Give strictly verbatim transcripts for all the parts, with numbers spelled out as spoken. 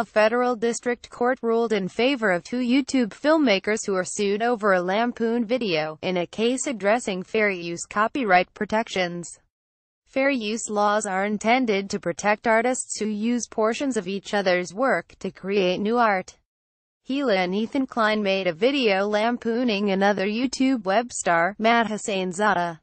A federal district court ruled in favor of two YouTube filmmakers who are sued over a lampoon video, in a case addressing fair use copyright protections. Fair use laws are intended to protect artists who use portions of each other's work to create new art. Hila and Ethan Klein made a video lampooning another YouTube web star, Mad Hossein Zada.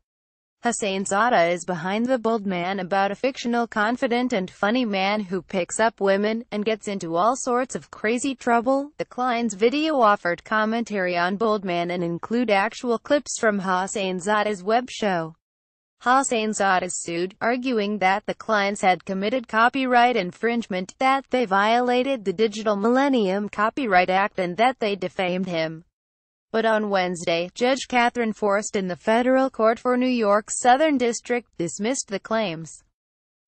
Hossein Zada is behind The Bold Man, about a fictional confident and funny man who picks up women and gets into all sorts of crazy trouble. The Klein's video offered commentary on Bold Man and include actual clips from Hossein Zada's web show. Hossein Zada sued, arguing that the Kleins had committed copyright infringement, that they violated the Digital Millennium Copyright Act, and that they defamed him. But on Wednesday, Judge Catherine Forrest in the Federal Court for New York's Southern District dismissed the claims.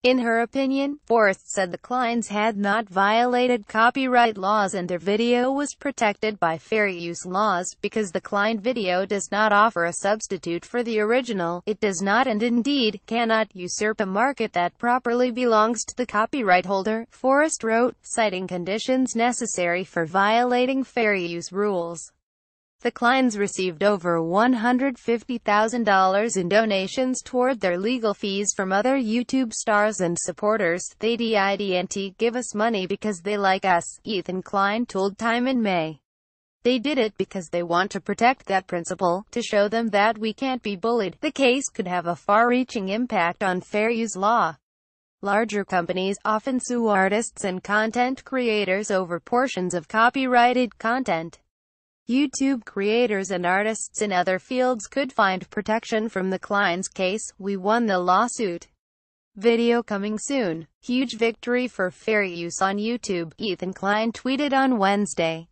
In her opinion, Forrest said the Kleins had not violated copyright laws and their video was protected by fair use laws, because the Klein video does not offer a substitute for the original. It does not, and indeed cannot, usurp a market that properly belongs to the copyright holder, Forrest wrote, citing conditions necessary for violating fair use rules. The Kleins received over one hundred fifty thousand dollars in donations toward their legal fees from other YouTube stars and supporters. They didn't give us money because they like us, Ethan Klein told Time in May. They did it because they want to protect that principle, to show them that we can't be bullied. The case could have a far-reaching impact on fair use law. Larger companies often sue artists and content creators over portions of copyrighted content. YouTube creators and artists in other fields could find protection from the Klein's case. We won the lawsuit. Video coming soon. Huge victory for fair use on YouTube, Ethan Klein tweeted on Wednesday.